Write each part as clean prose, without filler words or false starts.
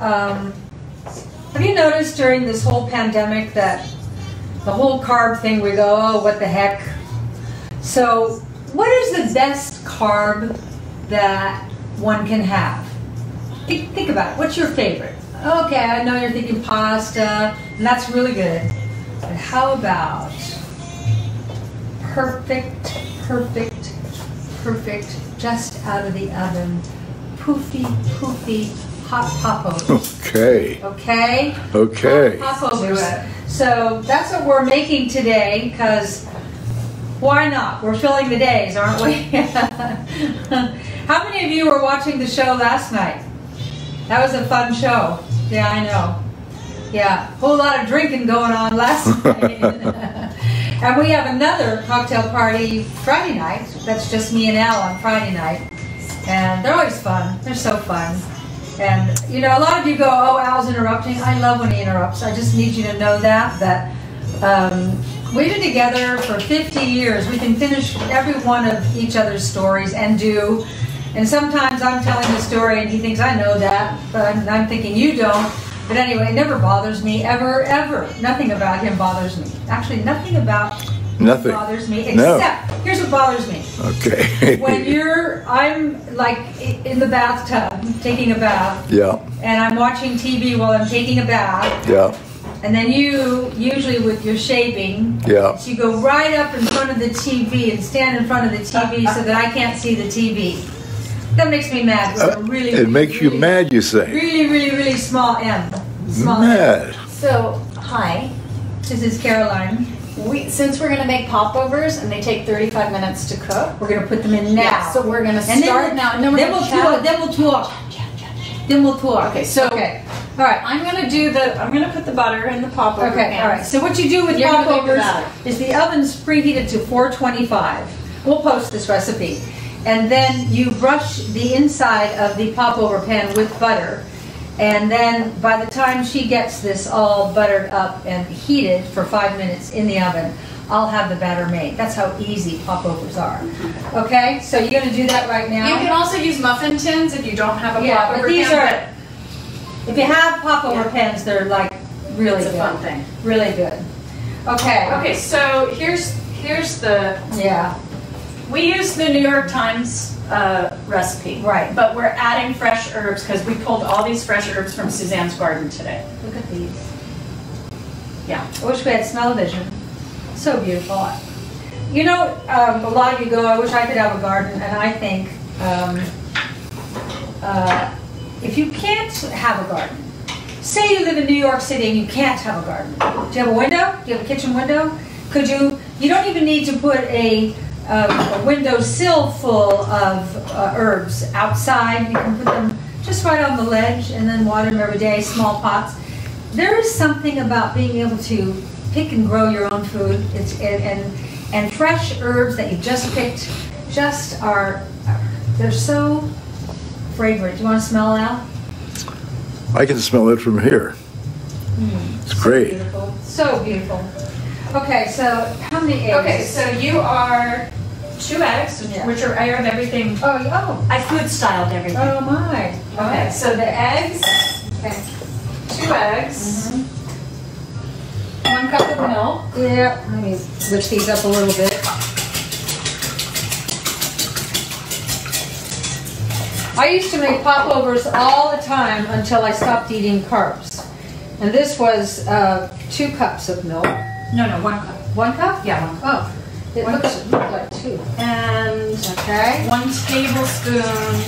Have you noticed during this whole pandemic that the whole carb thing, we go, oh, what the heck? So what is the best carb that one can have? Think about it. What's your favorite? Okay, I know you're thinking pasta, and that's really good. But how about perfect, just out of the oven, poofy, hot popos. Okay. Hot popos. So that's what we're making today, because why not? We're filling the days, aren't we? How many of you were watching the show last night? That was a fun show. Yeah, I know. Yeah, a whole lot of drinking going on last night. And we have another cocktail party Friday night. That's just me and Al on Friday night. And they're always fun. They're so fun. And, you know, a lot of you go, oh, Al's interrupting. I love when he interrupts. I just need you to know that we've been together for 50 years. We can finish every one of each other's stories and do. And sometimes I'm telling the story and he thinks I know that, but I'm thinking you don't. But anyway, it never bothers me, ever. Nothing about him bothers me. Actually, nothing about him bothers me, except, no. Here's what bothers me. Okay. When I'm like in the bathtub, taking a bath. Yeah. And I'm watching TV while I'm taking a bath. Yeah. And then you, usually with your shaving, yeah, so you go right up in front of the TV and stand in front of the TV so that I can't see the TV. That makes me mad. It makes you mad, you say? Really small M. Small mad. M. So, hi. This is Caroline. Since we're going to make popovers, and they take 35 minutes to cook, we're going to put them in now. Yeah, so we're going to start now. And then we'll talk. Okay, so... Okay. All right, I'm going to do the... I'm going to put the butter in the popover pan. All right. So what you do with popovers is the oven's preheated to 425. We'll post this recipe. And then you brush the inside of the popover pan with butter. And then by the time she gets this all buttered up and heated for 5 minutes in the oven, I'll have the batter made. That's how easy popovers are. Okay, so you're going to do that right now. You can also use muffin tins if you don't have a popover pan. Yeah, but if you have popover pans, they're like really good. It's a fun thing. Really good. Okay. Okay, so here's the... Yeah. We use the New York Times recipe, right? But we're adding fresh herbs because we pulled all these fresh herbs from Suzanne's garden today. Look at these. Yeah. I wish we had smell-o-vision. So beautiful. You know, a lot of you go, I wish I could have a garden, and I think if you can't have a garden, say you live in New York City and you can't have a garden. Do you have a window? Do you have a kitchen window? Could you? You don't even need to put a windowsill full of herbs outside. You can put them just right on the ledge and then water them every day, small pots. There is something about being able to pick and grow your own food. It's, and fresh herbs that you just picked just are, they're so fragrant. Do you want to smell it out? I can smell it from here. Mm, it's great. Beautiful. So beautiful. Okay, so how many eggs? Okay, so you are 2 eggs, which are, I have everything. Oh. I food styled everything. Oh, my. Okay, so the eggs. Okay. 2 eggs. Mm-hmm. 1 cup of milk. Yeah, let me switch these up a little bit. I used to make popovers all the time until I stopped eating carbs. And this was 2 cups of milk. No, 1 cup. 1 cup? Yeah, 1 cup. Oh, it looks like 2. And 1 tablespoon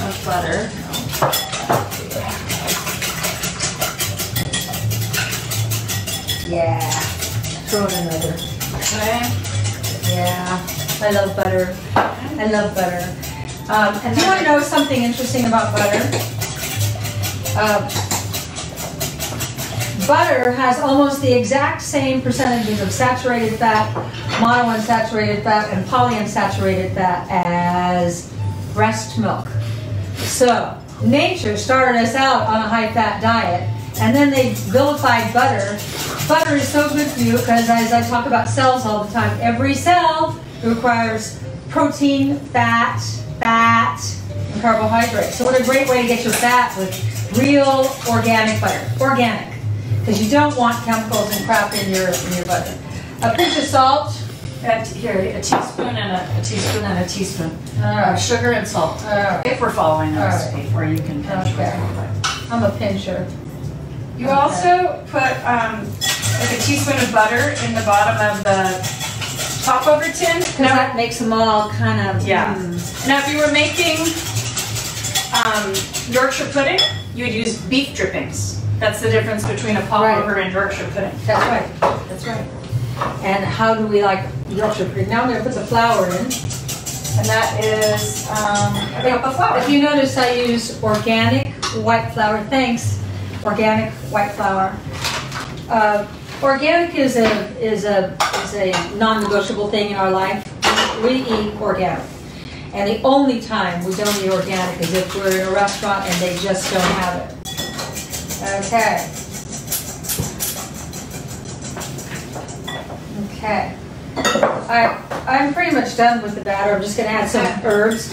of butter. Yeah, throw in another. Okay. Yeah, I love butter. And do you want to know something interesting about butter? Butter has almost the exact same percentages of saturated fat, monounsaturated fat, and polyunsaturated fat as breast milk. So nature started us out on a high-fat diet, and then they vilified butter. Butter is so good for you because, as I talk about cells all the time, every cell requires protein, fat, and carbohydrates. So what a great way to get your fat with real organic butter. Organic. Because you don't want chemicals and crap in your butter. A pinch of salt. Here, a teaspoon and a teaspoon and a teaspoon. Right. Sugar and salt. Right. If we're following the recipe, or you can pinch. Okay. I'm a pincher. You okay. Also put like a teaspoon of butter in the bottom of the popover tin. Because that makes them all kind of... Yeah. Now, if you were making Yorkshire pudding, you would use beef drippings. That's the difference between a popover and Yorkshire pudding. That's right. That's right. And how do we like Yorkshire pudding? Now I'm going to put the flour in. And that is a cup of flour. If you notice, I use organic white flour. Thanks, organic white flour. Organic is a non-negotiable thing in our life. We eat organic. And the only time we don't eat organic is if we're in a restaurant and they just don't have it. Okay. Okay, I'm pretty much done with the batter. I'm just going to add some herbs.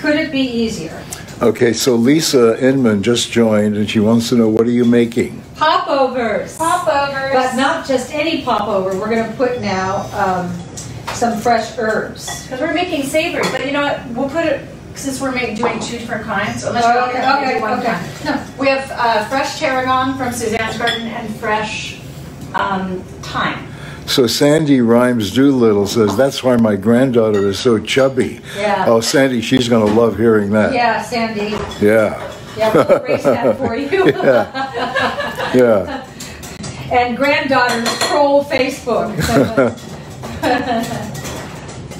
Could it be easier? Okay, so Lisa Inman just joined, and she wants to know, what are you making? Popovers. Popovers. But not just any popover. We're going to put now some fresh herbs. Because we're making savory, but you know what? We'll put it, since we're doing two different kinds. Unless okay. No. We have fresh tarragon from Suzanne's garden and fresh thyme. So Sandy Rhymes Doolittle says, that's why my granddaughter is so chubby. Yeah. Oh, Sandy, she's going to love hearing that. Yeah, Sandy. Yeah. Yeah, we'll erase that for you. Yeah. Yeah. And granddaughters troll Facebook.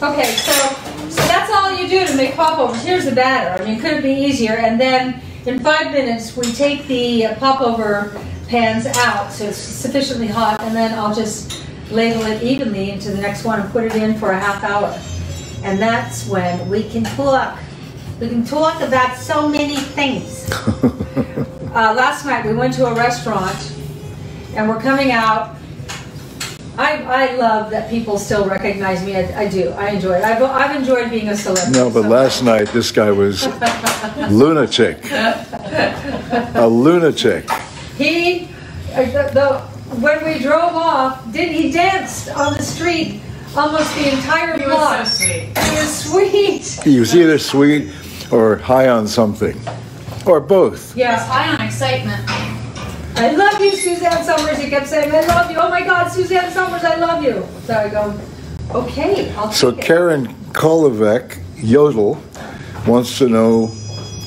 Okay, so that's all you do to make popovers. Here's the batter. I mean, could it be easier? And then in 5 minutes, we take the popover pans out so it's sufficiently hot, and then I'll just... Ladle it evenly into the next one and put it in for a half hour. And that's when we can talk. We can talk about so many things. Last night we went to a restaurant and we're coming out. I love that people still recognize me. I do. I enjoy it. I've enjoyed being a celebrity. No, but last night this guy was lunatic. A lunatic. He... When we drove off, he danced on the street almost the entire block. He was so sweet. He was sweet. He was either sweet or high on something, or both. Yes, high on excitement. I love you, Suzanne Somers. He kept saying, I love you. Oh my God, Suzanne Somers, I love you. So I go, okay, I'll take it. So Karen Kolovec, Yodel, wants to know,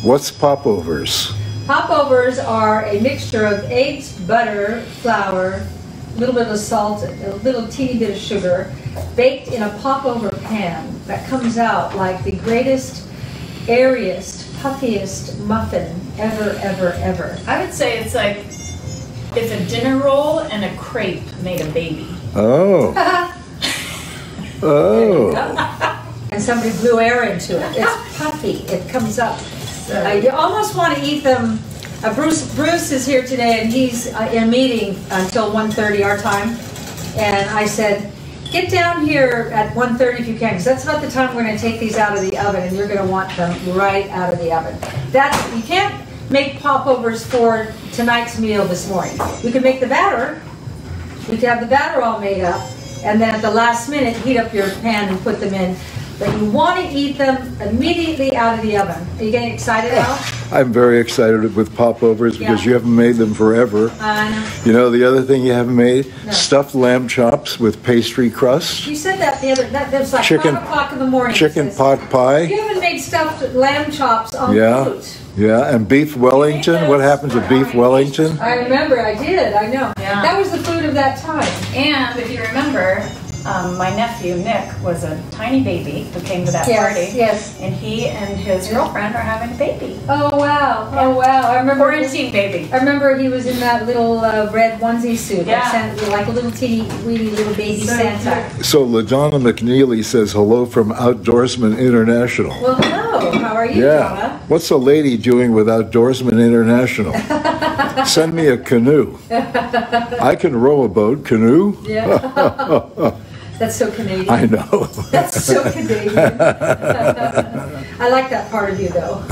what's popovers? Popovers are a mixture of eggs, butter, flour, a little bit of salt, a little teeny bit of sugar, baked in a popover pan that comes out like the greatest, airiest, puffiest muffin ever. I would say it's like, it's a dinner roll and a crepe made a baby. Oh. Oh. And somebody blew air into it. It's puffy. It comes up. You almost want to eat them. Bruce is here today, and he's in a meeting until 1:30 our time. And I said, get down here at 1:30 if you can, because that's about the time we're going to take these out of the oven, and you're going to want them right out of the oven. You can't make popovers for tonight's meal this morning. We can make the batter. We can have the batter all made up, and then at the last minute, heat up your pan and put them in. But you want to eat them immediately out of the oven. Are you getting excited, Al? I'm very excited with popovers because you haven't made them forever. I know. You know the other thing you haven't made? No. Stuffed lamb chops with pastry crust. You said that the other night. That was like 5 o'clock in the morning. Chicken pot pie. You haven't made stuffed lamb chops on fruit. Yeah, and beef Wellington. What happened to beef Wellington? I remember. I did. I know. Yeah. That was the food of that time. And if you remember... my nephew, Nick, was a tiny baby who came to that party. Yes. And he and his girlfriend are having a baby. Oh, wow. Yeah. Oh, wow. I remember. Quarantine baby. I remember he was in that little red onesie suit. Yeah. Santa, like a little teeny, weeny little baby Santa. So LaDonna McNeely says hello from Outdoorsman International. Well, hello. How are you, Donna? What's a lady doing with Outdoorsman International? Send me a canoe. I can row a boat. Canoe? Yeah. That's so Canadian. I know. That's so Canadian. I like that part of you, though.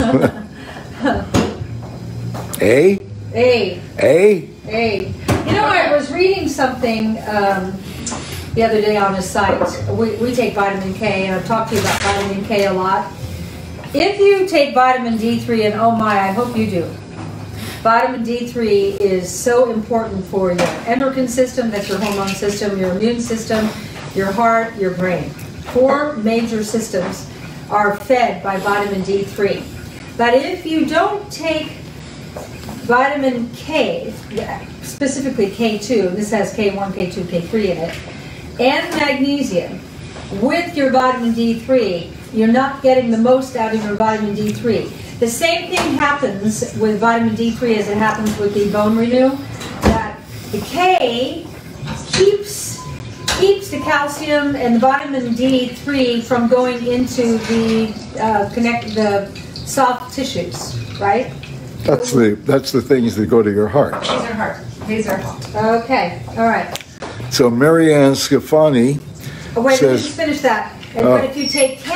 A? A. A? A. You know, I was reading something the other day on a site. We take vitamin K, and I've talked to you about vitamin K a lot. If you take vitamin D3, and oh my, I hope you do. Vitamin D3 is so important for your endocrine system, that's your hormone system, your immune system, your heart, your brain. 4 major systems are fed by vitamin D3. But if you don't take vitamin K, specifically K2, this has K1, K2, K3 in it, and magnesium, with your vitamin D3, you're not getting the most out of your vitamin D3. The same thing happens with vitamin D3 as it happens with the Bone Renew, that the K keeps the calcium and the vitamin D3 from going into the soft tissues, right? That's the things that go to your heart. These are heart. These are heart. Okay. All right. So Mary Ann Scovanti says, just finish that. But if you take K,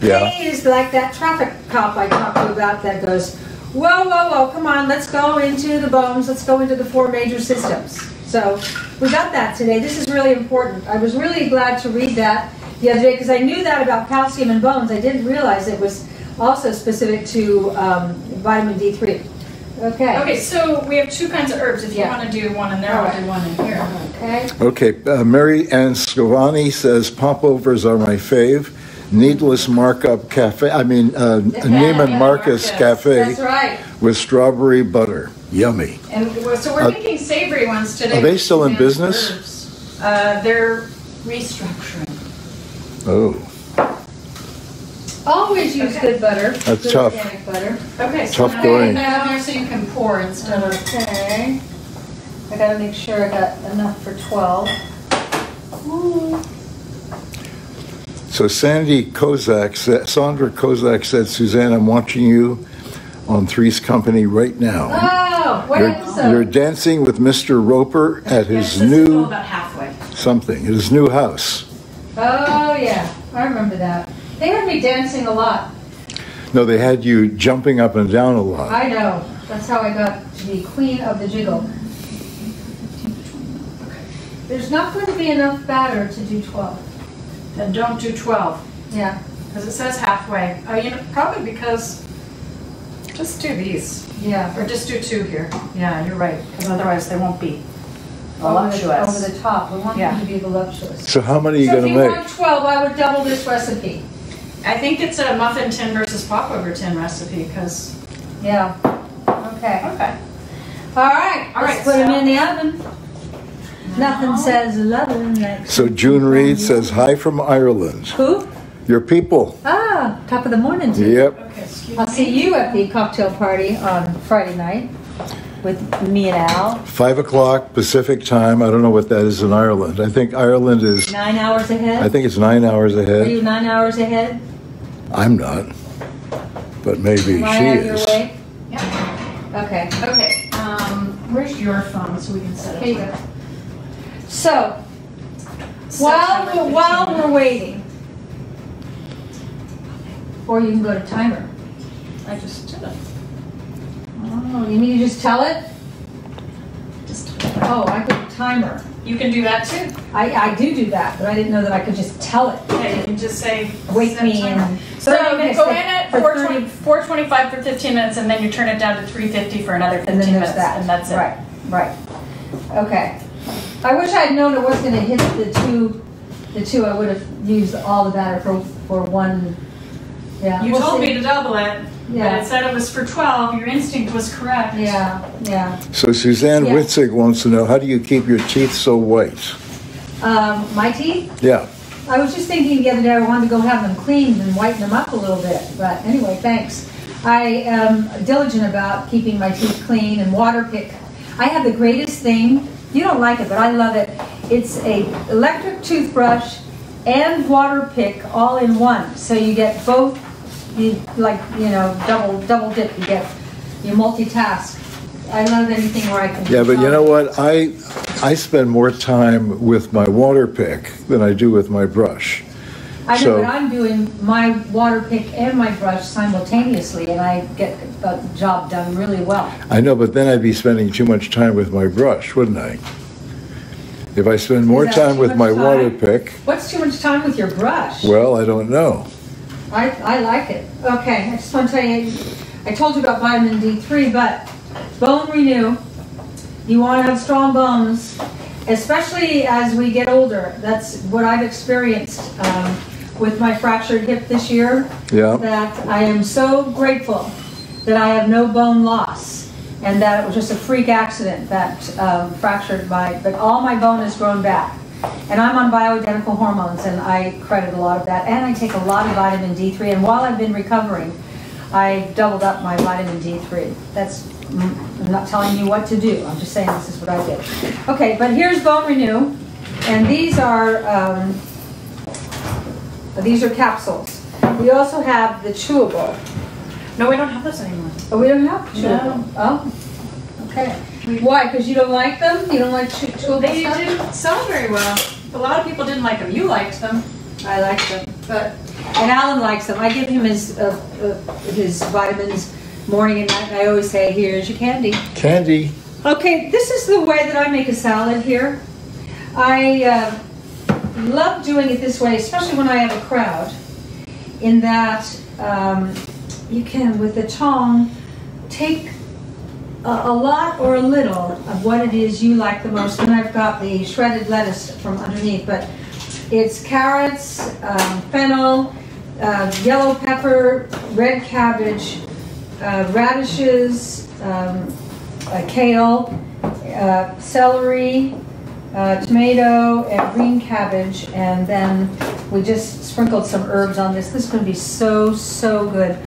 K is like that traffic cop I talked to you about that goes, whoa, whoa, whoa, come on, let's go into the bones, let's go into the 4 major systems. So we got that today. This is really important. I was really glad to read that the other day because I knew that about calcium and bones. I didn't realize it was also specific to vitamin D3. Okay. Okay, so we have 2 kinds of herbs. If you want to do one in there, I'll do one in here. Okay. Okay. Mary Ann Scovanti says popovers are my fave. Needless markup cafe. I mean, Neiman Marcus Cafe. That's right. With strawberry butter. Yummy. And so we're making savory ones today. Are they still in business? Herbs. They're restructuring. Oh. Always use good butter. That's good tough. Organic butter. Okay, so tough going. Now so you can pour instead of. Okay. I gotta make sure I got enough for 12. Ooh. So Sandra Kozak said, Suzanne, I'm watching you on Three's Company right now. Oh, what episode? You're dancing with Mr. Roper at his new about halfway. Something. His new house. Oh yeah, I remember that. They had me dancing a lot. No, they had you jumping up and down a lot. I know. That's how I got to be queen of the jiggle. There's not going to be enough batter to do 12. Then don't do 12. Yeah. Because it says halfway. You know, probably because just do these. Yeah. Or just do 2 here. Yeah, you're right. Because otherwise they won't be voluptuous. Over the top. We want them to be voluptuous. So how many are you going to make? If you want 12, I would double this recipe. I think it's a muffin tin versus popover tin recipe because. Yeah. Okay. Okay. All right. All right. Let's put them in the oven. Nothing says loving like. So June Reed says hi from Ireland. Who? Your people. Ah, top of the morning. Too. Yep. Okay, I'll see you at the cocktail party on Friday night with me and Al. 5 o'clock Pacific time. I don't know what that is in Ireland. I think Ireland is 9 hours ahead. I think it's 9 hours ahead. Are you 9 hours ahead? I'm not, but maybe she is. Awake? Yeah. Okay. Okay. Where's your phone so we can set it up? So, while we're waiting, or you can go to timer. I just did it. Oh, you mean you just tell it? Just. Oh, I put a timer. You can do that too. I do that, but I didn't know that I could just tell it. Okay, you can just say wake me in. So you can go in at 4:25 for 15 minutes, and then you turn it down to 3:50 for another 15 minutes, and that's it. Right, right. Okay. I wish I'd known it was going to hit the two. I would have used all the batter for one. Yeah. You told me to double it. Yeah. But it said it was for 12. Your instinct was correct. Yeah. Yeah. So Suzanne Witzig wants to know, how do you keep your teeth so white? My teeth? Yeah. I was just thinking the other day I wanted to go have them cleaned and whiten them up a little bit. But anyway, thanks. I am diligent about keeping my teeth clean and water pick. I have the greatest thing. You don't like it, but I love it. It's an electric toothbrush and water pick all in one. So you get both, double dip. You multitask. I love anything where I can. Yeah, but you know what? I I spend more time with my water pick than I do with my brush. I know, but I'm doing my water pick and my brush simultaneously, and I get the job done really well. I know, but then I'd be spending too much time with my brush, wouldn't I? If I spend more time with my water pick... What's too much time with your brush? Well, I don't know. I like it. Okay, I just want to tell you, I told you about vitamin D3, but Bone Renew, you want to have strong bones, especially as we get older. That's what I've experienced with my fractured hip this year, that I am so grateful that I have no bone loss and that it was just a freak accident that fractured my, but all my bone has grown back. And I'm on bioidentical hormones, and I credit a lot of that. And I take a lot of vitamin D3, and while I've been recovering, I doubled up my vitamin D3. That's, I'm not telling you what to do. I'm just saying this is what I did. Okay, but here's Bone Renew, and these are capsules. We also have the chewable. No, we don't have those anymore. Oh, we don't have chewable? No. Oh, okay. Why? Because you don't like them? You don't like chewable? They didn't sell very well. A lot of people didn't like them. You liked them. I liked them. But and Alan likes them. I give him his vitamins morning and night, and I always say, here's your candy. Candy. Okay, this is the way that I make a salad here. I love doing it this way, especially when I have a crowd, in that you can, with the tong, take a lot or a little of what it is you like the most. And I've got the shredded lettuce from underneath, but it's carrots, fennel, yellow pepper, red cabbage, radishes, kale, celery, tomato, and green cabbage. And then we just sprinkled some herbs on this. This is going to be so, so good.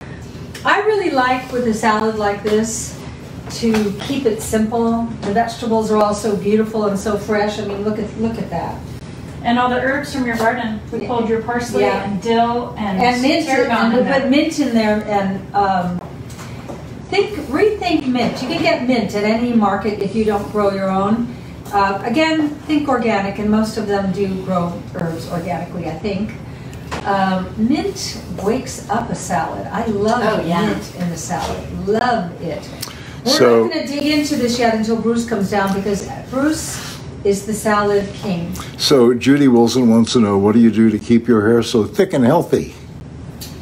I really like with a salad like this to keep it simple. The vegetables are all so beautiful and so fresh. I mean, look at that. And all the herbs from your garden. We pulled your parsley and dill and mint. And we put mint in there, and rethink mint. You can get mint at any market if you don't grow your own. Again, think organic, and most of them do grow herbs organically, I think. Mint wakes up a salad. I love mint in the salad. Love it. We're not going to dig into this yet until Bruce comes down, because Bruce is the salad king. So Judy Wilson wants to know, what do you do to keep your hair so thick and healthy?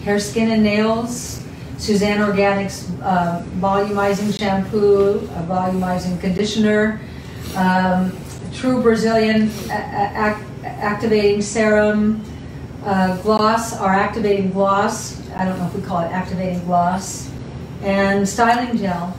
Hair, skin, and nails. Suzanne Organics volumizing shampoo, a volumizing conditioner, True Brazilian activating serum, gloss, our activating gloss. I don't know if we call it activating gloss, and styling gel.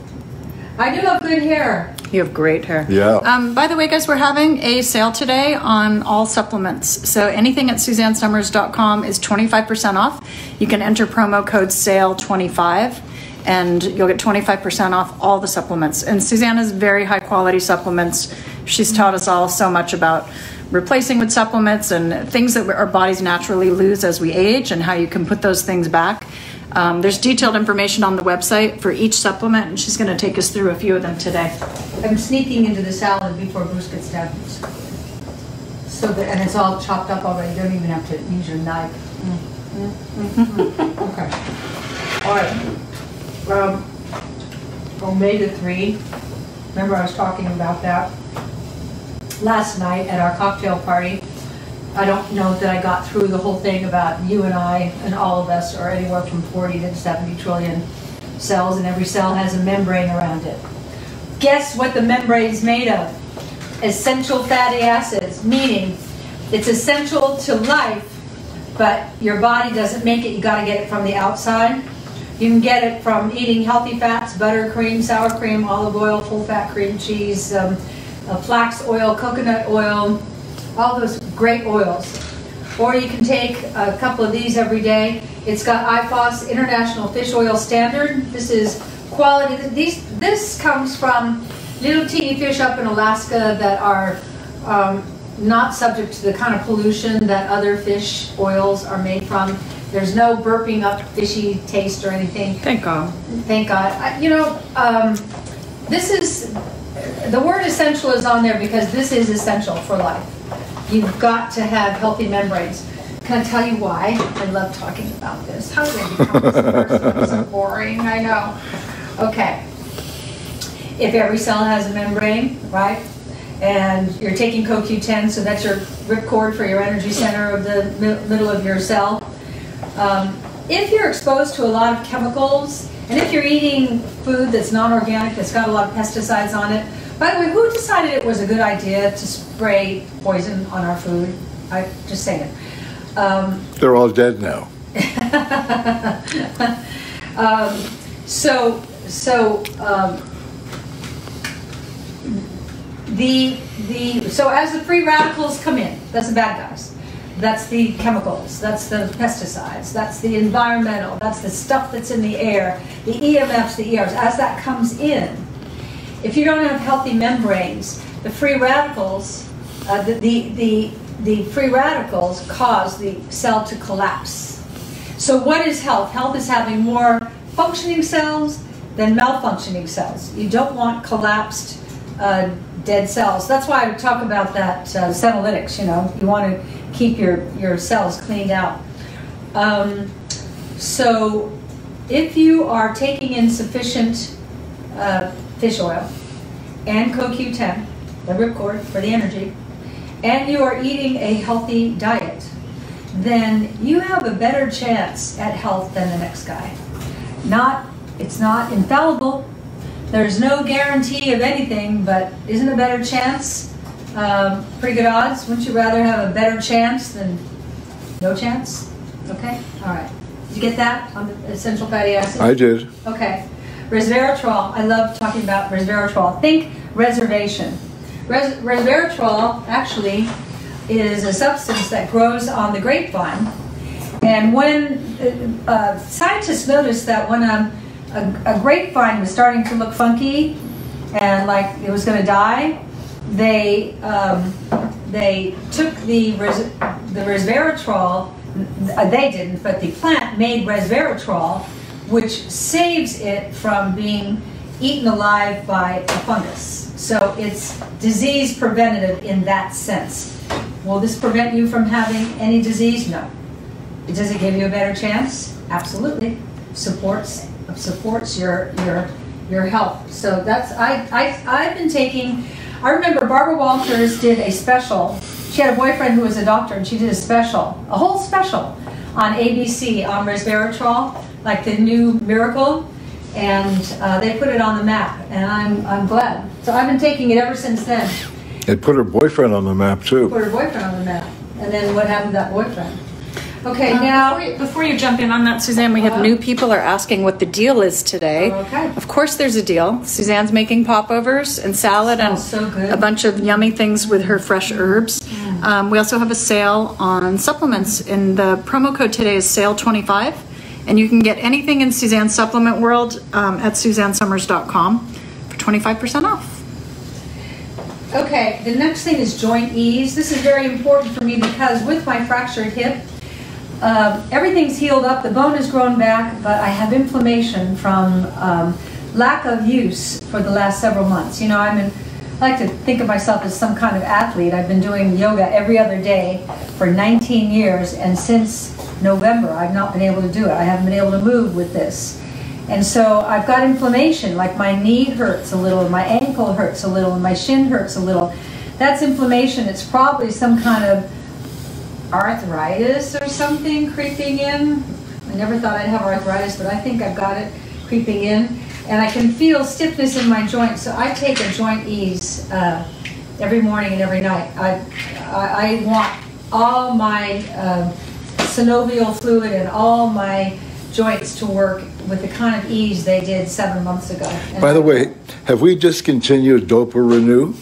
I do have good hair. You have great hair. Yeah. By the way, guys, we're having a sale today on all supplements. So anything at SuzanneSomers.com is 25% off. You can enter promo code SALE25, and you'll get 25% off all the supplements. And Suzanne has very high-quality supplements. She's taught us all so much about replacing with supplements and things that our bodies naturally lose as we age, and how you can put those things back. There's detailed information on the website for each supplement, and she's going to take us through a few of them today. I'm sneaking into the salad before Bruce gets down. So that, and it's all chopped up already. You don't even have to use your knife. Okay. All right. Omega-3. Remember I was talking about that last night at our cocktail party. I don't know that I got through the whole thing about you and I and all of us are anywhere from 40 to 70 trillion cells, and every cell has a membrane around it. Guess what the membrane's made of? Essential fatty acids, meaning it's essential to life, but your body doesn't make it. You gotta get it from the outside. You can get it from eating healthy fats, butter, cream, sour cream, olive oil, full fat cream cheese, flax oil, coconut oil, all those great oils. Or you can take a couple of these every day. It's got IFOS, International Fish Oil Standard. This is quality. This comes from little teeny fish up in Alaska that are not subject to the kind of pollution that other fish oils are made from. There's no burping up fishy taste or anything. Thank God. Thank God. This is the word essential is on there because this is essential for life. You've got to have healthy membranes. Can I tell you why? I love talking about this. How did I become this person? It's so boring, I know. Okay. If every cell has a membrane, right? And you're taking CoQ10, so that's your ripcord for your energy center of the middle of your cell. If you're exposed to a lot of chemicals, and if you're eating food that's non-organic, that's got a lot of pesticides on it. By the way, who decided it was a good idea to spray poison on our food? I'm just saying it. They're all dead now. So as the free radicals come in, that's the bad guys. That's the chemicals, that's the pesticides, that's the environmental, that's the stuff that's in the air, the EMFs, the ERs. As that comes in, if you don't have healthy membranes, the free radicals, free radicals cause the cell to collapse. So what is health? Health is having more functioning cells than malfunctioning cells. You don't want collapsed dead cells. That's why I talk about that senolytics, you know, you want to keep your cells cleaned out. So if you are taking in sufficient fish oil and CoQ10, the ripcord for the energy, and you are eating a healthy diet, then you have a better chance at health than the next guy. It's not infallible. There's no guarantee of anything, but isn't a better chance, pretty good odds? Wouldn't you rather have a better chance than no chance? Okay, all right. Did you get that on the essential fatty acid? I did. Okay. Resveratrol. I love talking about resveratrol. Think reservation. Resveratrol actually is a substance that grows on the grapevine. And when scientists noticed that when a grapevine was starting to look funky and like it was going to die, they took the resveratrol, they didn't, but the plant made resveratrol, which saves it from being eaten alive by a fungus. So it's disease preventative in that sense. Will this prevent you from having any disease? No. Does it give you a better chance? Absolutely. Supports your health. So that's I've been taking. I remember Barbara Walters did a special. She had a boyfriend who was a doctor, and she did a special, a whole special, on ABC on resveratrol, like the new miracle, and they put it on the map. And I'm glad. So I've been taking it ever since then. It put her boyfriend on the map too. Put her boyfriend on the map, and then what happened to that boyfriend? Okay, now... Before you jump in on that, Suzanne, we have new people are asking what the deal is today. Okay. Of course there's a deal. Suzanne's making popovers and salad and a bunch of yummy things with her fresh herbs. Mm. We also have a sale on supplements. And the promo code today is SALE25. And you can get anything in Suzanne's supplement world at SuzanneSomers.com for 25% off. Okay, the next thing is Joint Ease. This is very important for me because with my fractured hip, everything's healed up, the bone has grown back, but I have inflammation from lack of use for the last several months. You know, I like to think of myself as some kind of athlete. I've been doing yoga every other day for 19 years, and since November, I've not been able to do it. I haven't been able to move with this. And so I've got inflammation, like my knee hurts a little, and my ankle hurts a little, and my shin hurts a little. That's inflammation. It's probably some kind of arthritis or something creeping in. I never thought I'd have arthritis, but I think I've got it creeping in. And I can feel stiffness in my joints, so I take a Joint Ease every morning and every night. I want all my synovial fluid and all my joints to work with the kind of ease they did 7 months ago. And by the way, have we discontinued Dopa Renew?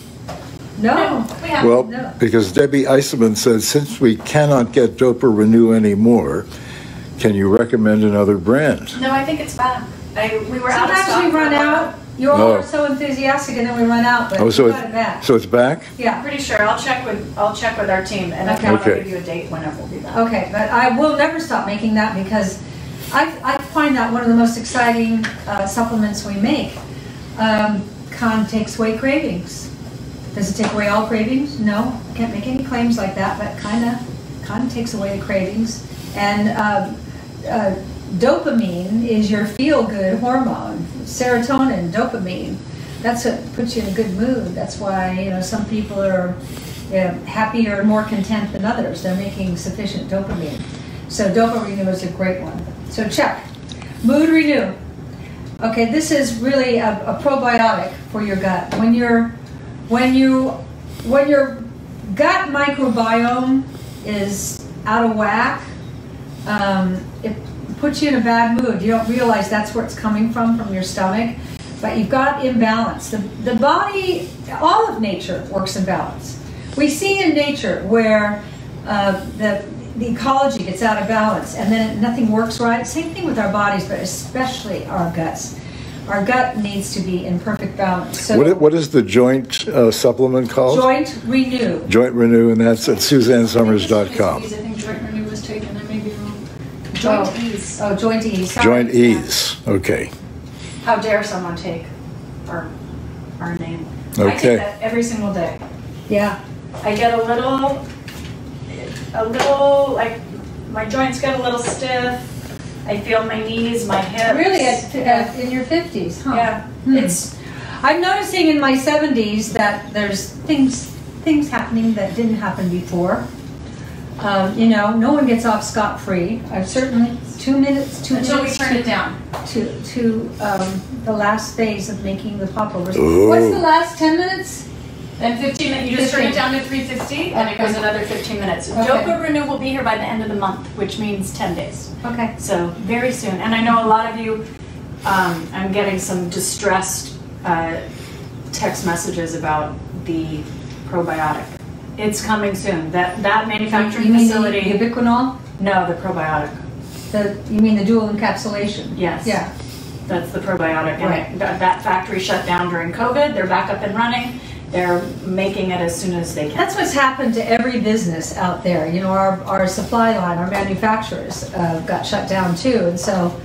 No. Well, no. Because Debbie Eisenman said, since we cannot get Dopa Renew anymore, can you recommend another brand? No, I think it's back. We were out of stock. Sometimes we run out. You all are so enthusiastic, and then we run out. But we got it back. So it's back. Yeah, I'm pretty sure. I'll check with our team, and I'll give you a date whenever we'll be back. Okay, but I will never stop making that because I find that one of the most exciting supplements we make. Con takes away cravings. Does it take away all cravings? No, can't make any claims like that, but Con takes away the cravings. And dopamine is your feel-good hormone. Serotonin, dopamine. That's what puts you in a good mood. That's why, you know, some people are happier and more content than others. They're making sufficient dopamine. So Dopa Renew is a great one. So check. Mood Renew. Okay, this is really a probiotic for your gut. When your gut microbiome is out of whack, it puts you in a bad mood. You don't realize that's where it's coming from your stomach, but you've got imbalance. The body, all of nature works in balance. We see in nature where the ecology gets out of balance and then nothing works right. Same thing with our bodies, but especially our guts. Our gut needs to be in perfect balance. So what is the joint supplement called? Joint Renew. Joint Renew, and that's at SuzanneSomers.com. I think Joint Renew was taken. I may be wrong. Joint Ease. Oh, Joint Ease. Sorry. Joint Ease. Okay. How dare someone take our name? Okay. I take that every single day. Yeah. I get a little like my joints get a little stiff. I feel my knees, my hips. Really, in your 50s, huh? Yeah. Hmm. I'm noticing in my 70s that there's things happening that didn't happen before. You know, no one gets off scot-free. I've certainly 2 minutes, until we turn it down to the last phase of making the popovers. Ooh. What's the last 10 minutes? Then 15 minutes, you just turn it down to 350, and it goes another 15 minutes. Okay. Dopa Renew will be here by the end of the month, which means 10 days. Okay. So very soon. And I know a lot of you, I'm getting some distressed text messages about the probiotic. It's coming soon. That manufacturing facility. You mean the ubiquinol? No, the probiotic. You mean the dual encapsulation? Yes. Yeah. That's the probiotic. Right. And that factory shut down during COVID. They're back up and running. They're making it as soon as they can. That's what's happened to every business out there. You know, our supply line, our manufacturers got shut down too, and so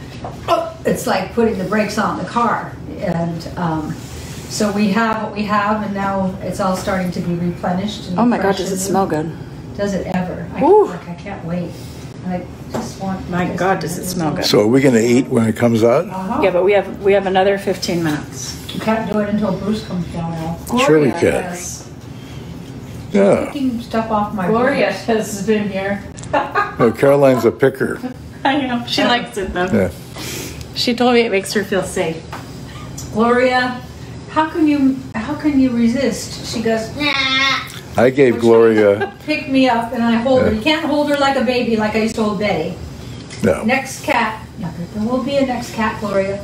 it's like putting the brakes on the car. And so we have what we have, and now it's all starting to be replenished. And oh my God, does it smell good? Does it ever? I can't wait. I just want. My God, does it smell good? So are we going to eat when it comes out? Uh-huh. Yeah, but we have another 15 minutes. You can't do it until Bruce comes down now. Surely can. Yes. Yeah. I'm picking stuff off my Gloria has been here. No, Caroline's a picker. I know. She likes it, though. Yeah. She told me it makes her feel safe. Gloria, how can you resist? She goes, nah. I gave Gloria... Pick me up and I hold her. You can't hold her like a baby like I used to hold Betty. No. Next cat. There will be a next cat, Gloria.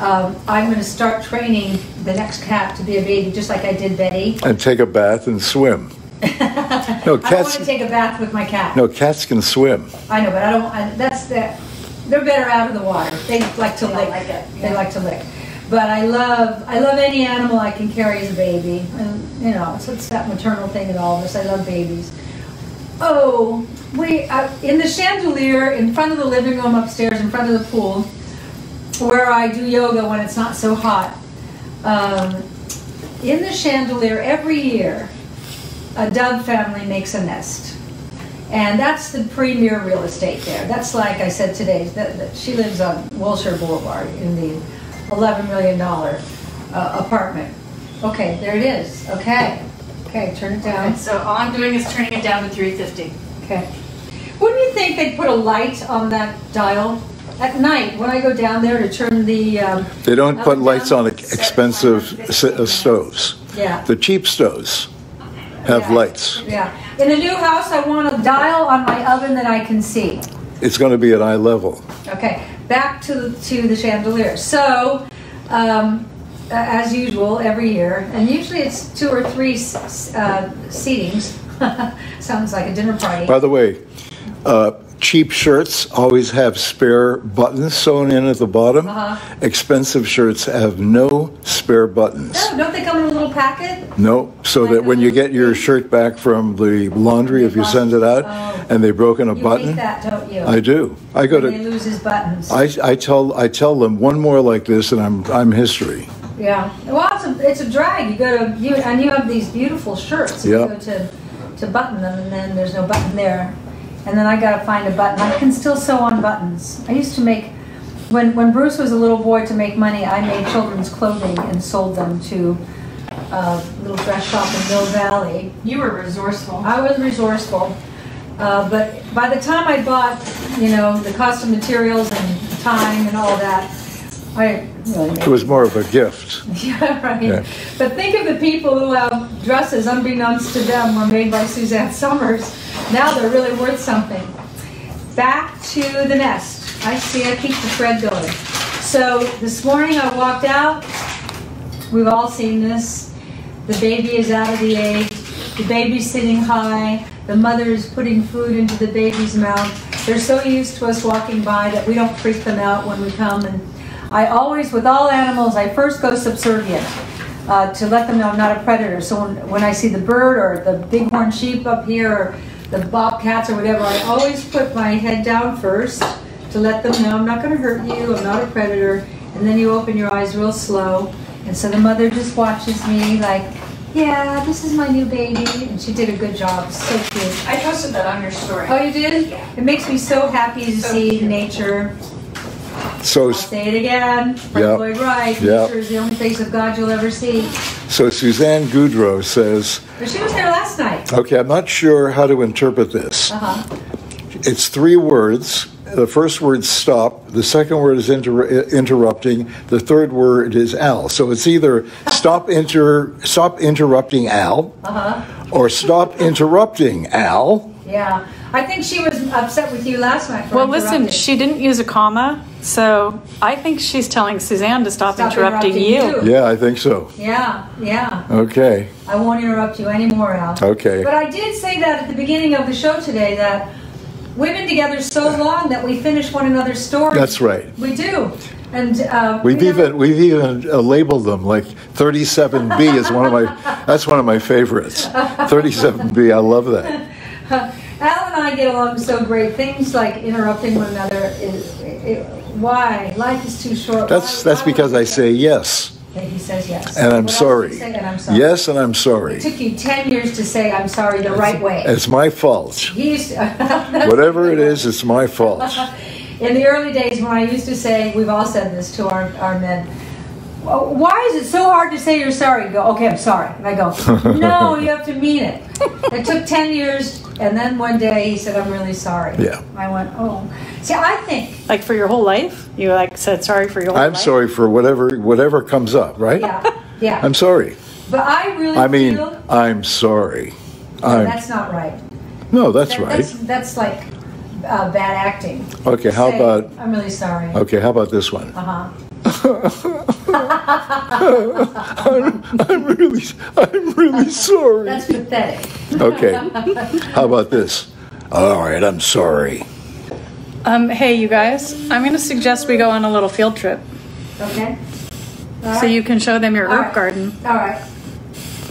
I'm going to start training the next cat to be a baby, just like I did Betty. And take a bath and swim. No, cats, I don't want to take a bath with my cat. No, cats can swim. I know, but I don't. They're better out of the water. They like to lick. Like it. They like to lick. But I love any animal I can carry as a baby, and you know, so it's that maternal thing in all of us. I love babies. Oh, in the chandelier in front of the living room upstairs, in front of the pool, where I do yoga when it's not so hot. In the chandelier every year, a dove family makes a nest. And that's the premier real estate there. That's like I said today, she lives on Wilshire Boulevard in the $11 million apartment. Okay, there it is. Okay, turn it down. Okay, so all I'm doing is turning it down to 350. Okay. Wouldn't you think they'd put a light on that dial? At night, when I go down there to turn the... they don't put lights on expensive stoves. Yeah. The cheap stoves have lights. Yeah. In the new house, I want a dial on my oven that I can see. It's going to be at eye level. Okay. Back to the chandelier. So, as usual, every year, and usually it's 2 or 3 seatings. Sounds like a dinner party. By the way... cheap shirts always have spare buttons sewn in at the bottom. Uh-huh. Expensive shirts have no spare buttons. Oh, don't they come in a little packet? No, so that when you get your shirt back from the laundry, if you send it out, and they've broken a button. You hate that, don't you? I do. I go to. He loses buttons. I tell them one more like this, and I'm history. Yeah. Well, it's a drag. You go to and you have these beautiful shirts. Yep. You go to button them, and then there's no button there, and then I gotta find a button. I can still sew on buttons. I used to make when Bruce was a little boy to make money. I made children's clothing and sold them to a little dress shop in Mill Valley. You were resourceful. I was resourceful, but by the time I bought, you know, the cost of materials and time and all that, I really made it. It was more of a gift. Yeah, right. Yeah. But think of the people who have dresses, unbeknownst to them, were made by Suzanne Somers. Now they're really worth something. Back to the nest. I see. I keep the thread going. So this morning I walked out. We've all seen this. The baby is out of the egg. The baby's sitting high. The mother is putting food into the baby's mouth. They're so used to us walking by that we don't freak them out when we come. And I always, with all animals, I first go subservient to let them know I'm not a predator. So when I see the bird or the bighorn sheep up here or the bobcats or whatever, I always put my head down first to let them know I'm not going to hurt you, I'm not a predator. And then you open your eyes real slow. And so the mother just watches me like, yeah, this is my new baby. And she did a good job. So cute. I posted that on your story. Oh, you did? Yeah. It makes me so happy to see nature. So I'll say it again. Frank Lloyd Wright. Nature is the only face of God you'll ever see. So Suzanne Goodrow says. But she was there last night. Okay, I'm not sure how to interpret this. It's three words. The first word, stop. The second word is interrupting. The third word is Al. So it's either stop interrupting Al, or stop interrupting Al. Yeah, I think she was upset with you last night. Well, listen, she didn't use a comma, so I think she's telling Suzanne to stop interrupting you. Yeah, I think so. Yeah, yeah. Okay. I won't interrupt you anymore, Al. Okay. But I did say that at the beginning of the show today that. We've been together so long that we finish one another's stories. That's right. We do, and we've even labeled them like 37B is one of my that's one of my favorites. 37B, I love that. Al and I get along so great. Things like interrupting one another is why life is too short. That's because I say yes. And he says yes. And I'm sorry. Yes, and I'm sorry. It took you 10 years to say I'm sorry the right way. It's my fault. Whatever it is, it's my fault. In the early days when I used to say, we've all said this to our men, why is it so hard to say you're sorry? You go, okay, I'm sorry. And I go, no, you have to mean it. It took 10 years, and then one day he said, I'm really sorry. Yeah. I went, oh. See, I think. Like for your whole life? You like said sorry for your whole life? I'm sorry for whatever comes up, right? Yeah, yeah. I'm sorry. But I really feel. I'm sorry. No, that's not right. No, that's right. That's like bad acting. Okay, how about. I'm really sorry. Okay, how about this one? I'm really sorry. That's pathetic. Okay. How about this? All right, I'm sorry. Hey, you guys. I'm going to suggest we go on a little field trip. Okay. All so right. You can show them your herb garden. All right.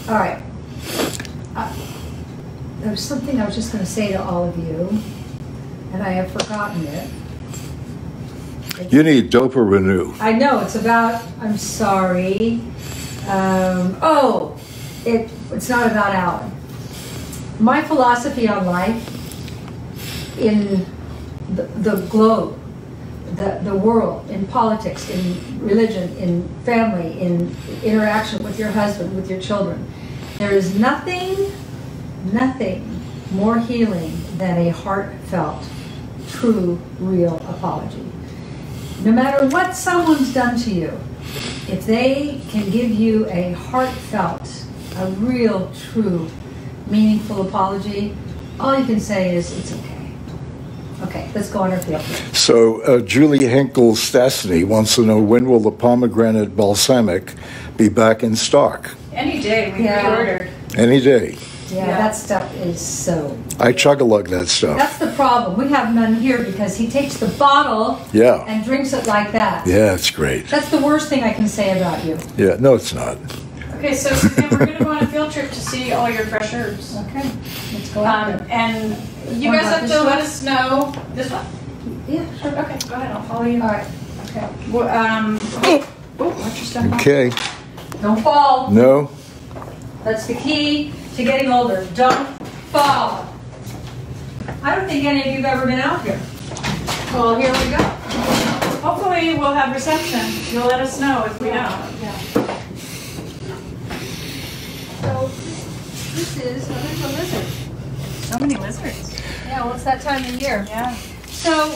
All right. There was something I was just going to say to all of you, and I have forgotten it. You need Dopa Renew. I know, it's about, I'm sorry. It's not about Alan. My philosophy on life in the globe, the world, in politics, in religion, in family, in interaction with your husband, with your children, there is nothing more healing than a heartfelt, true, real apology. No matter what someone's done to you, if they can give you a heartfelt, a real, true, meaningful apology, all you can say is, it's okay. Okay, let's go on our field. So Julie Hinkle Stastny wants to know, when will the pomegranate balsamic be back in stock? Any day, we reordered. Any day. Yeah, that stuff is so... I chug-a-lug that stuff. That's the problem. We have none here because he takes the bottle and drinks it like that. Yeah, it's great. That's the worst thing I can say about you. Yeah, no, it's not. Okay, so Suzanne, we're going to go on a field trip to see all your fresh herbs. Okay, let's go out there. And you guys have to let us know... This one? Yeah, sure. Okay, go ahead. I'll follow you. All right. Okay. Well, Oh, watch your step. Okay. Off. Don't fall. No. That's the key to getting older. Don't fall. I don't think any of you have ever been out here. Well, here we go. Hopefully we'll have reception. You'll let us know if we know. Yeah. So this is, oh, there's a lizard. So many lizards. Yeah, well, it's that time of year. Yeah. So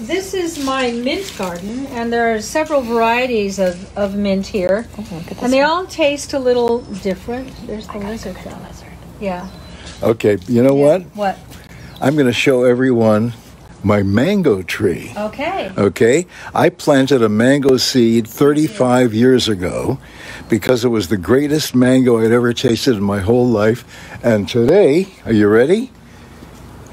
this is my mint garden, and there are several varieties of mint here. Oh, look at this and they all taste a little different. There's the lizard. Yeah. Okay, you know what? What? I'm going to show everyone my mango tree. Okay. Okay? I planted a mango seed 35 years ago because it was the greatest mango I'd ever tasted in my whole life. And today, are you ready?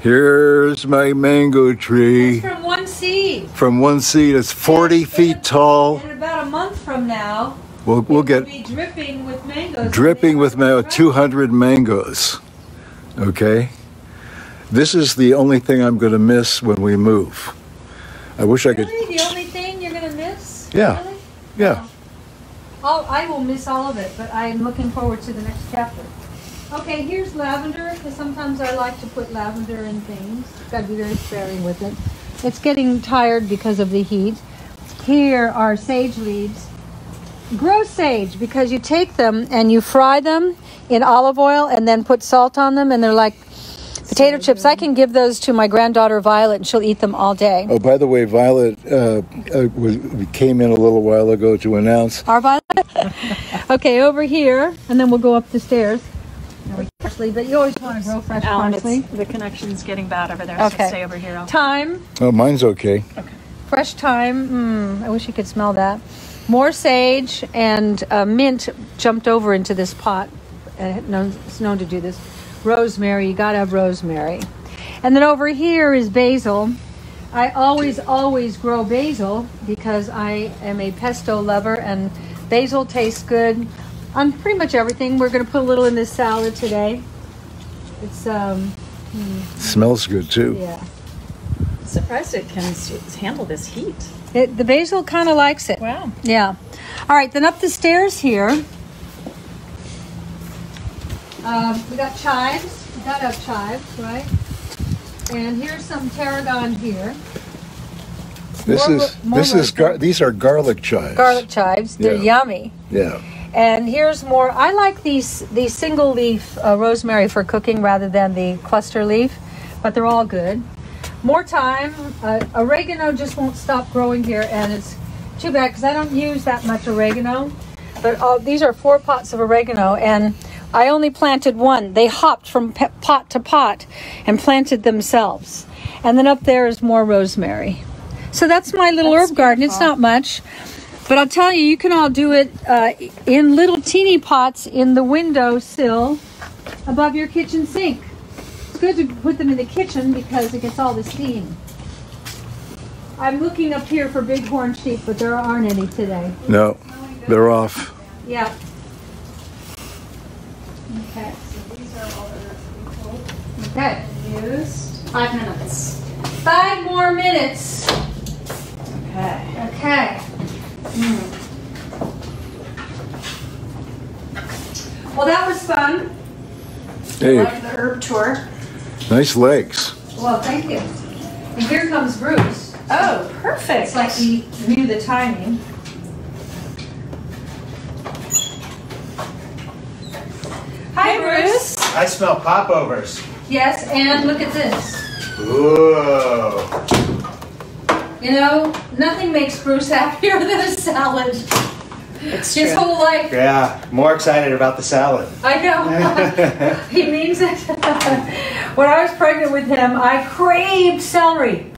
Here's my mango tree. It's from one seed. From one seed. It's 40 feet tall. And about a month from now, we'll get be dripping with mangoes. Dripping with mango, 200 mangoes. Okay? This is the only thing I'm going to miss when we move. I wish I could. Really? The only thing you're going to miss? Yeah. Really? Yeah. Oh, I will miss all of it, but I'm looking forward to the next chapter. Okay, here's lavender, because sometimes I like to put lavender in things. Got to be very sparing with it. It's getting tired because of the heat. Here are sage leaves. Grow sage, because you take them and you fry them in olive oil and then put salt on them, and they're like potato chips. I can give those to my granddaughter Violet, and she'll eat them all day. Oh, by the way, Violet came in a little while ago to announce. Our Violet? Okay, over here, and then we'll go up the stairs. Parsley, but you always want to grow fresh parsley. The connection's getting bad over there, okay. So stay over here. Thyme. Oh, mine's okay. Okay. Fresh thyme. I wish you could smell that. More sage and mint jumped over into this pot. It's known to do this. Rosemary, you gotta have rosemary. And then over here is basil. I always grow basil because I am a pesto lover and basil tastes good on pretty much everything. We're gonna put a little in this salad today. It's smells good too. Yeah. I'm surprised it can handle this heat. The basil kind of likes it. Wow. Yeah. All right, then up the stairs here. We got chives. We got up chives, right? And here's some tarragon here. These are garlic chives. Garlic chives. They're yummy. Yeah. And here's more. I like these single leaf rosemary for cooking rather than the cluster leaf, but they're all good. More thyme. Oregano just won't stop growing here, and it's too bad because I don't use that much oregano. But these are 4 pots of oregano, and I only planted one. They hopped from pot to pot and planted themselves. And then up there is more rosemary. So that's my little herb garden. It's not much. But I'll tell you, you can all do it in little teeny pots in the windowsill above your kitchen sink. It's good to put them in the kitchen because it gets all the steam. I'm looking up here for bighorn sheep, but there aren't any today. No, they're off. Yeah. Okay, so these are all the okay. Used. 5 minutes. 5 more minutes. Okay. Okay. Well, that was fun. Hey. I liked the herb tour. Nice legs. Well, thank you. And here comes Bruce. Oh, perfect. It's like he knew the timing. Hi, Bruce. I smell popovers. Yes, and look at this. Whoa. You know, nothing makes Bruce happier than a salad. It's his whole life. Yeah, more excited about the salad. I know. He means it. When I was pregnant with him, I craved celery.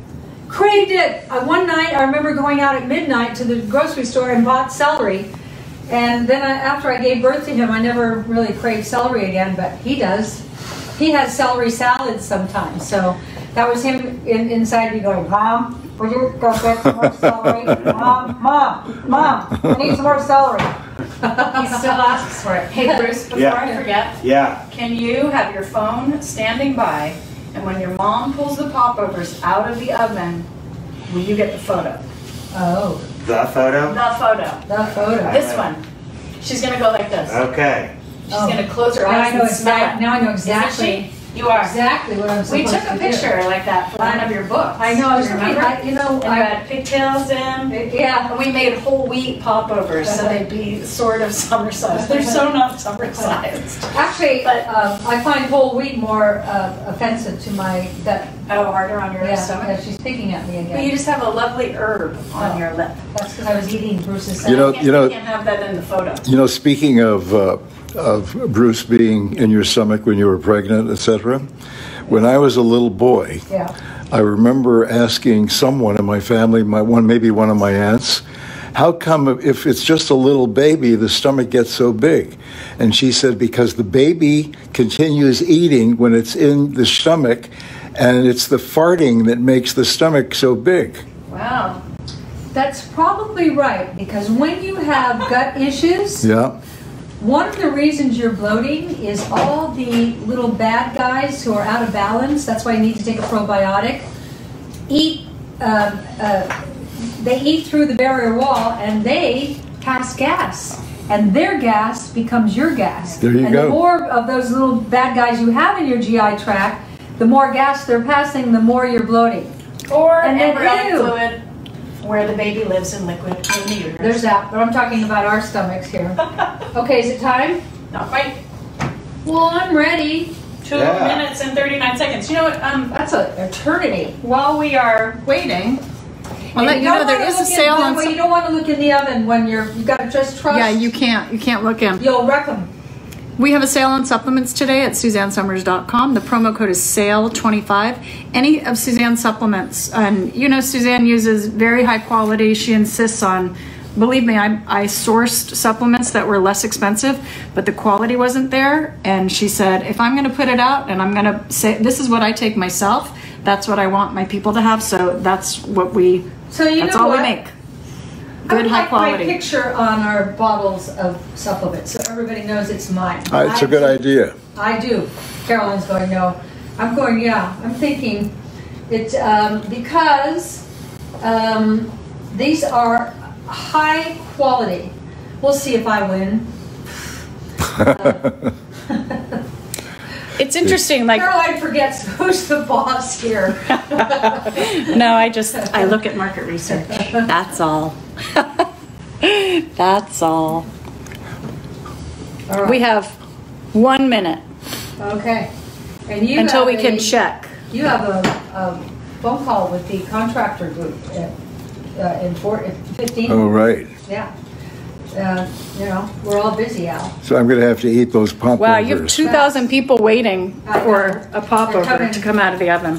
Craved it. One night, I remember going out at midnight to the grocery store and bought celery. And then after I gave birth to him, I never really craved celery again, but he does. He has celery salads sometimes. So that was him inside me going, wow. Will you go get some more celery? Mom, I need some more celery. He still asks for it. Hey, Bruce, before I forget, can you have your phone standing by, and when your mom pulls the popovers out of the oven, will you get the photo? Oh. The photo? The photo. The photo. This one. She's going to go like this. Okay. She's going to close her eyes and smell it. Now I know exactly. You are exactly what I'm supposed to do. We took a picture like that for one of your books. I know. I remember, you know, I had pigtails in. Yeah. And we made whole wheat popovers, so they'd be sort of summer sized. They're so not summer sized. Actually, but, I find whole wheat more offensive to my harder on your stomach. Yeah, she's picking at me again. But you just have a lovely herb on your lip. That's because I was eating Bruce's salad. You can't have that in the photo. You know, speaking of Bruce being in your stomach when you were pregnant, etc. When I was a little boy, I remember asking someone in my family, maybe one of my aunts, how come if it's just a little baby, the stomach gets so big? And she said, because the baby continues eating when it's in the stomach, and it's the farting that makes the stomach so big. Wow. That's probably right, because when you have gut issues, one of the reasons you're bloating is all the little bad guys who are out of balance. That's why you need to take a probiotic. They eat through the barrier wall and they pass gas. And their gas becomes your gas. There you go. The more of those little bad guys you have in your GI tract, the more gas they're passing, the more you're bloating. Or embryonic fluid, where the baby lives in liquid in the uterus. There's that, but I'm talking about our stomachs here. Okay, is it time? Not quite. Well, I'm ready. 2 minutes and 39 seconds. You know what? That's an eternity. While we are waiting, I'll let you know there is a sale on some. You don't want to look in the oven when you've got to just trust. Yeah, you can't. You can't look in. You'll wreck them. We have a sale on supplements today at SuzanneSomers.com. The promo code is SALE25. Any of Suzanne's supplements, and you know Suzanne uses very high quality. She insists on, believe me, I sourced supplements that were less expensive, but the quality wasn't there. And she said, if I'm going to put it out and I'm going to say, this is what I take myself, that's what I want my people to have. So that's what we, we make. Good, high quality. I like my picture on our bottles of supplements, so everybody knows it's mine. It's a good idea. I do. Caroline's going, no. I'm going, yeah. I'm thinking it because these are high quality. We'll see if I win. It's interesting, like Caroline forgets who's the boss here. No, I look at market research. That's all. That's all. Right. We have 1 minute. Okay. And you until we can check. You have a phone call with the contractor group in 15. Oh, right. Yeah. You know, we're all busy, Al. So I'm going to have to eat those popovers. Wow, you have 2,000 people waiting for a popover to come out of the oven.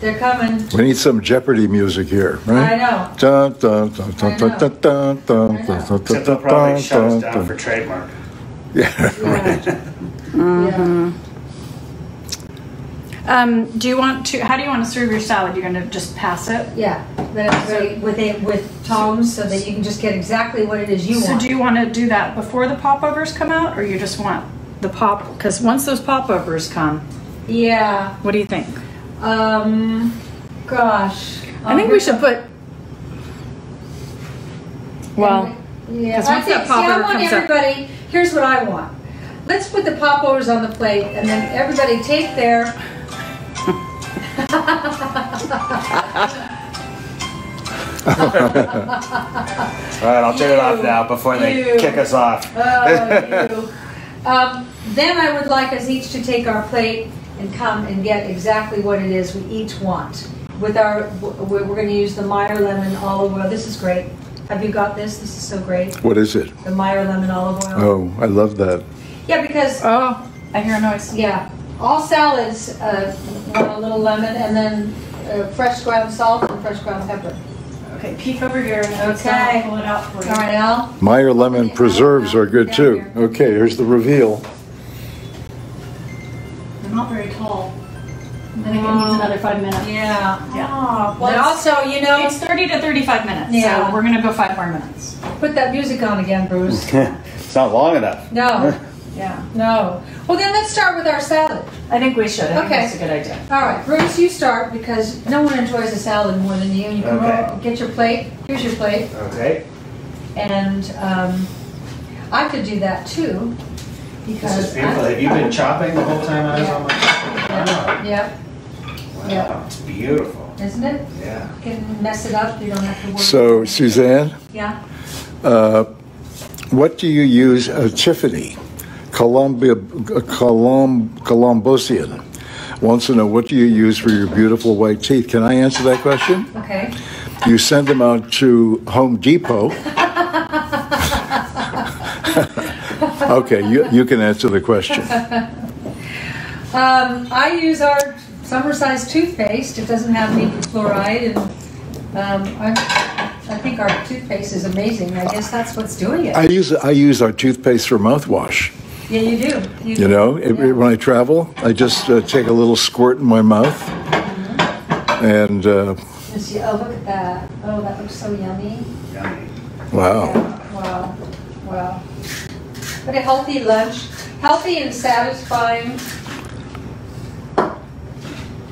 They're coming. We need some Jeopardy music here, right? I know. Dun, dun, dun, dun, dun, dun, dun, dun, dun, except they'll probably shut us down for trademark. Yeah, right. Do you want to? How do you want to serve your salad? You're going to just pass it. Yeah, with tongs, so that you can just get exactly what it is you want. So, do you want to do that before the popovers come out, or you just want the pop? Because once those popovers come, yeah. What do you think? Gosh, I think we should put. Well, yeah. Once that popover comes out, here's what I want. Let's put the popovers on the plate, and then everybody take their. Alright, I'll turn it off now before they kick us off. Then I would like us each to take our plate and come and get exactly what it is we each want. We're going to use the Meyer lemon olive oil. This is great. Have you got this? This is so great. What is it? The Meyer lemon olive oil. Oh, I love that. Yeah, because I hear a noise. Yeah. All salads want a little lemon, and then fresh ground salt and fresh ground pepper. Okay, peek over here. Okay. Pull it out for you. All right, Al. Meyer lemon preserves are good too. Here. Okay, here's the reveal. They're not very tall. I think it needs another 5 minutes. Yeah. Yeah. Oh, well, also, you know, it's 30 to 35 minutes. Yeah. So we're going to go 5 more minutes. Put that music on again, Bruce. It's not long enough. No. Yeah. No. Well, then let's start with our salad. I think we should. I think that's a good idea. All right, Bruce, you start because no one enjoys a salad more than you. You can get your plate. Here's your plate. Okay. And I could do that too because this is beautiful. Have you been chopping the whole time I was on my chopper? Yep. Wow. Yep. It's beautiful. Isn't it? Yeah. You can mess it up. You don't have to worry. So, Suzanne? Yeah. What do you use chickpea? Colombosian wants to know, what do you use for your beautiful white teeth? Can I answer that question? Okay. You send them out to Home Depot. Okay, you can answer the question. I use our summer size toothpaste. It doesn't have any fluoride, and I think our toothpaste is amazing. I guess that's what's doing it. I use our toothpaste for mouthwash. Yeah, you do. You know, when I travel, I just take a little squirt in my mouth, and. Oh, look at that! Oh, that looks so yummy. Yummy. Wow. Yeah. Wow. Wow. What a healthy lunch, healthy and satisfying.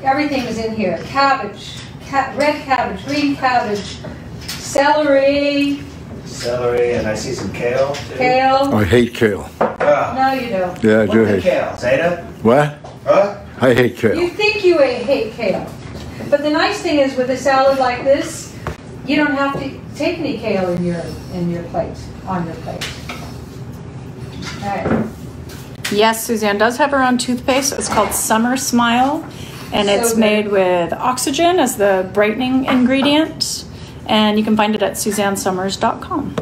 Everything is in here: cabbage, red cabbage, green cabbage, celery. Celery, and I see some kale. Too. Kale. I hate kale. No, you don't. Yeah, I do hate kale. Zeta? What? Huh? I hate kale. You think you hate kale. But the nice thing is with a salad like this, you don't have to take any kale on your plate. All right. Yes, Suzanne does have her own toothpaste. It's called Summer Smile, and it's made with oxygen as the brightening ingredient. And you can find it at SuzanneSomers.com.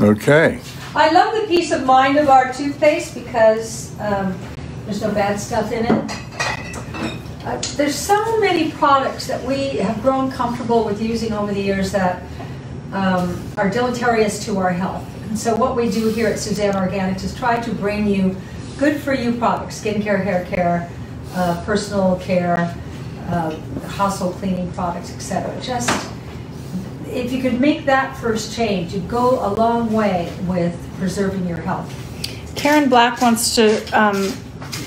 Okay. I love the peace of mind of our toothpaste because there's no bad stuff in it. There's so many products that we have grown comfortable with using over the years that are deleterious to our health. And so what we do here at Suzanne Organics is try to bring you good-for-you products, skincare, hair care, personal care, household cleaning products, etc. Just if you could make that first change, you'd go a long way with preserving your health. Karen Black wants to,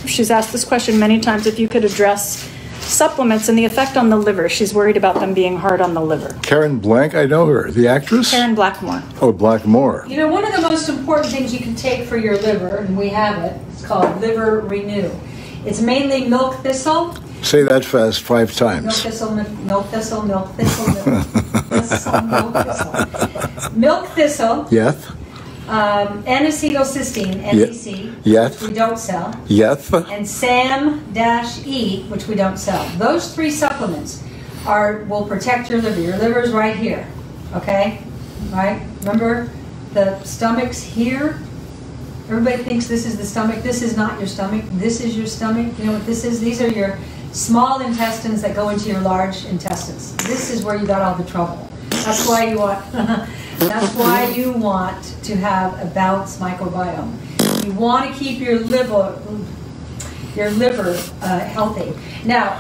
she's asked this question many times, if you could address supplements and the effect on the liver. She's worried about them being hard on the liver. Karen Blank, I know her, the actress? Karen Blackmore. Oh, Blackmore. You know, one of the most important things you can take for your liver, and we have it, it's called Liver Renew. It's mainly milk thistle. Say that fast 5 times. Milk thistle, milk thistle, milk thistle, milk thistle, milk thistle. Milk thistle. Yes. N-acetylcysteine, NEC, yes. Which we don't sell. Yes. And SAM-E, which we don't sell. Those 3 supplements will protect your liver. Your liver's right here, okay? Right? Remember, the stomach's here. Everybody thinks this is the stomach. This is not your stomach. This is your stomach. You know what this is? These are your small intestines that go into your large intestines. This is where you got all the trouble. That's why you want to have a balanced microbiome. You want to keep your liver healthy. Now,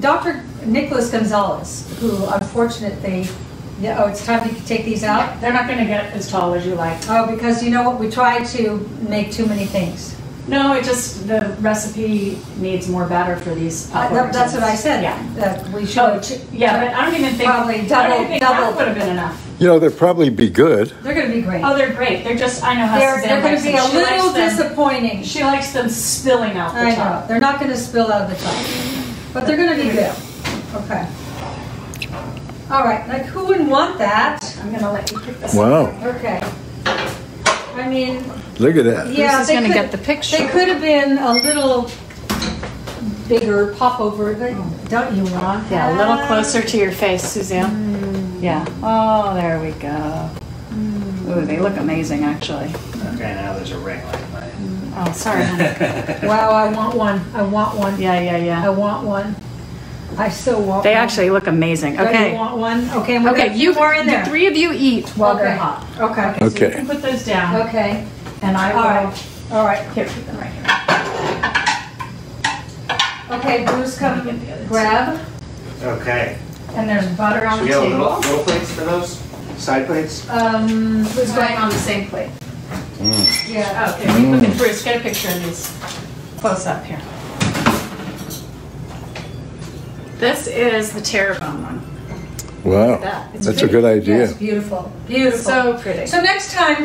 Dr. Nicholas Gonzalez, who unfortunately it's time to take these out. They're not going to get as tall as you like. Oh, because you know what? We try to make too many things. No, it just, the recipe needs more batter for these popcorn. That's what I said. Yeah. That we should. Oh, yeah, but I don't even think probably double would have been enough. You know, they'll probably be good. They're going to be great. Oh, they're great. They're just, I know how Suzanne likes them. They're going to be a little disappointing. She likes them spilling out the top. I know. They're not going to spill out of the top. But they're going to be good. Okay. All right. Like, who wouldn't want that? I'm going to let you pick this up. Wow. Okay. I mean, look at that. Yeah, Bruce is going to get the picture. They could have been a little bigger popover. Don't you want that? Yeah, a little closer to your face, Suzanne. Mm. Yeah. Oh, there we go. Mm. Ooh, they look amazing, actually. Okay, now there's a ring like mine. Mm. Oh, sorry. Wow, I want one. I want one. Yeah, yeah, yeah. I want one. I still want one. They actually look amazing. Okay. You want one? Okay. You are in there. The 3 of you eat while they're hot. Okay. Okay. So you can put those down. Okay. And I will. All right. Here, put them right here. Okay, Bruce, come grab. Okay. And there's butter on the table. Little plates for those side plates. It's going on the same plate. Mm. Yeah, okay. Mm. Look at Bruce. Get a picture of these close up here. This is the Terrebonne one. Wow, that's pretty. A good idea. Yes, beautiful, beautiful. So pretty. So next time,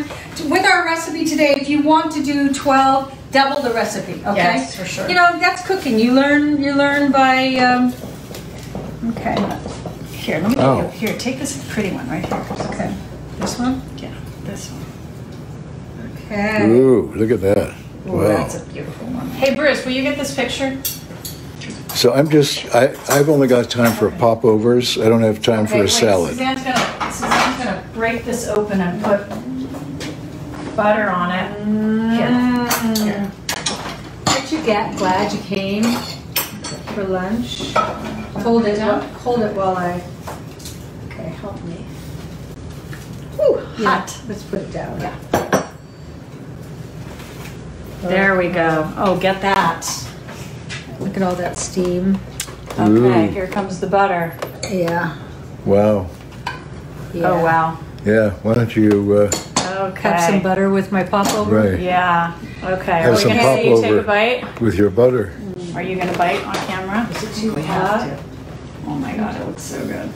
with our recipe today, if you want to do 12, double the recipe. Okay, yes, for sure. You know that's cooking. You learn by. Okay. Here, let me. Oh. Here, take this pretty one right here. Okay. This one. Yeah, this one. Okay. Ooh, look at that. Ooh, wow, that's a beautiful one. Hey, Bruce, will you get this picture? So I'm just, I've only got time for popovers. I don't have time for a salad. Suzanne's gonna break this open and put butter on it. Mm. Here. What you get? Glad you came for lunch. Hold it up. Hold it while I, okay, help me. Ooh, hot. Yeah. Let's put it down. Yeah. There we go. Oh, get that. Look at all that steam. Okay, ooh, here comes the butter. Yeah. Wow. Yeah. Oh, wow. Yeah, why don't you... okay. Have some butter with my popover? Right. Yeah, okay. Have some popover. Are we going to say you take a bite? With your butter. Mm. Are you going to bite on camera? Is it too hot? Oh my God, it looks so good.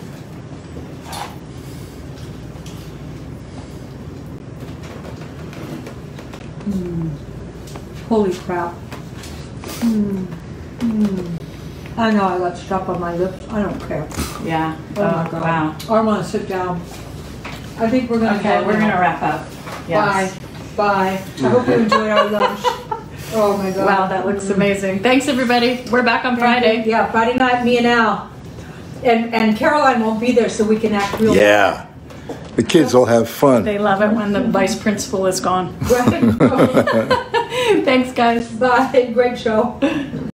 Mm. Holy crap. Mm. Mm. I know I got stuff on my lips. I don't care. Yeah. Oh my God. Wow. I want to sit down. I think we're going to. Okay, we're going to wrap up. Yes. Bye. Bye. I hope you enjoyed our lunch. Oh my God. Wow, that looks amazing. Thanks everybody. We're back on Friday. Yeah, Friday night. Me and Al, and Caroline won't be there, so we can act real. Yeah. The kids will have fun. They love it when the vice principal is gone. Right. Thanks, guys. Bye. Great show.